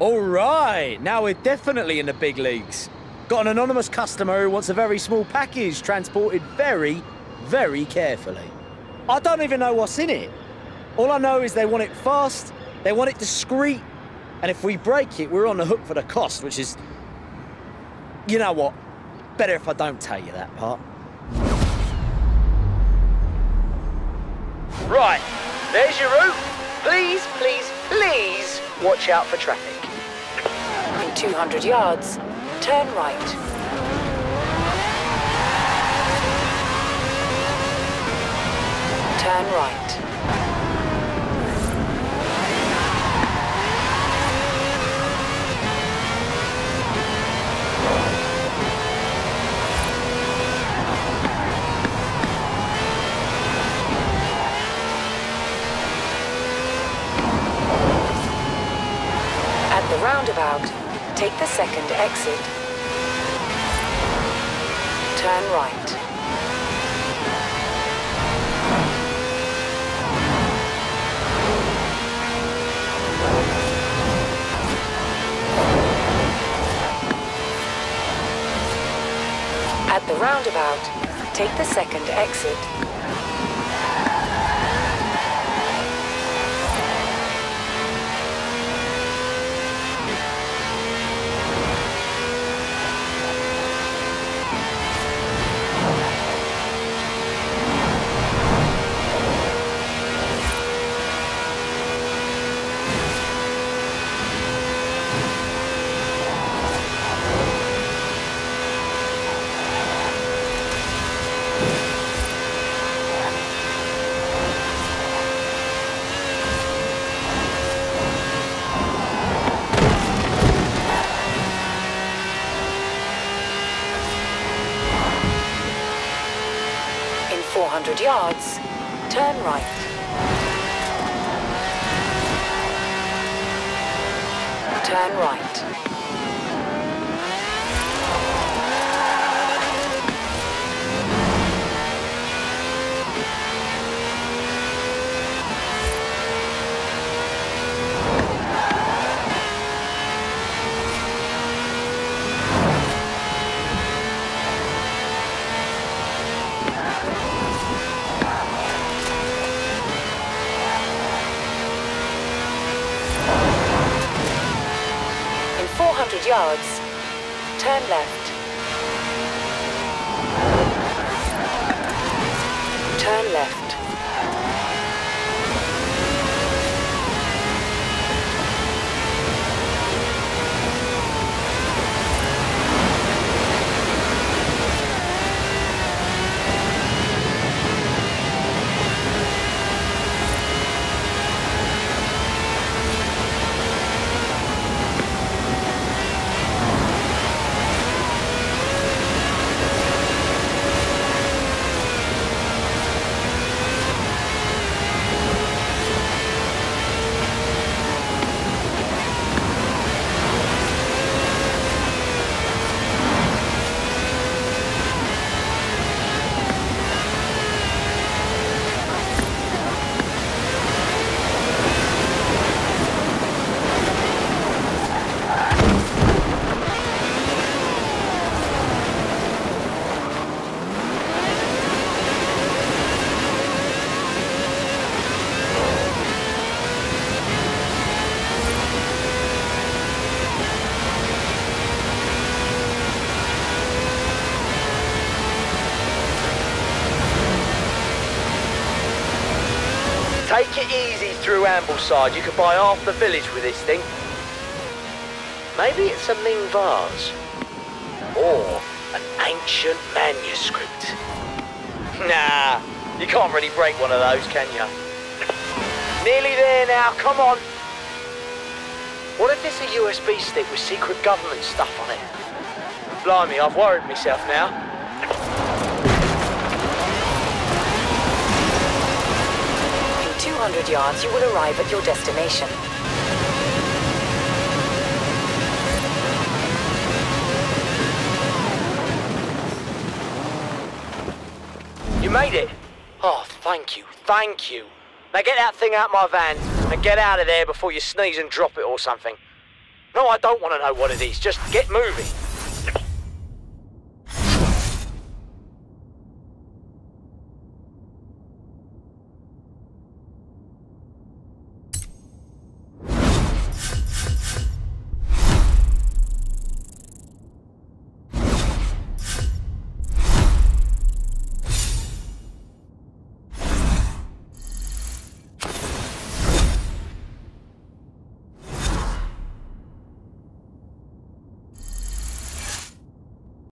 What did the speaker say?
All right, now we're definitely in the big leagues. Got an anonymous customer who wants a very small package transported very, very carefully. I don't even know what's in it. All I know is they want it fast, they want it discreet, and if we break it, we're on the hook for the cost, which is... You know what? Better if I don't tell you that part. Right, there's your route. Please, please, please watch out for traffic. In 200 yards, turn right. Turn right. At the roundabout, take the second exit. Turn right. At the roundabout, take the second exit. Yards, turn right. Turn right. Yards, turn left. Turn left. Take it easy through Ambleside. You could buy half the village with this thing. Maybe it's a Ming vase. Or an ancient manuscript. Nah, you can't really break one of those, can you? Nearly there now, come on. What if it's a USB stick with secret government stuff on it? Blimey, I've worried myself now. In 100 yards, you will arrive at your destination. You made it. Oh, thank you, thank you. Now get that thing out of my van and get out of there before you sneeze and drop it or something. No, I don't want to know what it is. Just get moving.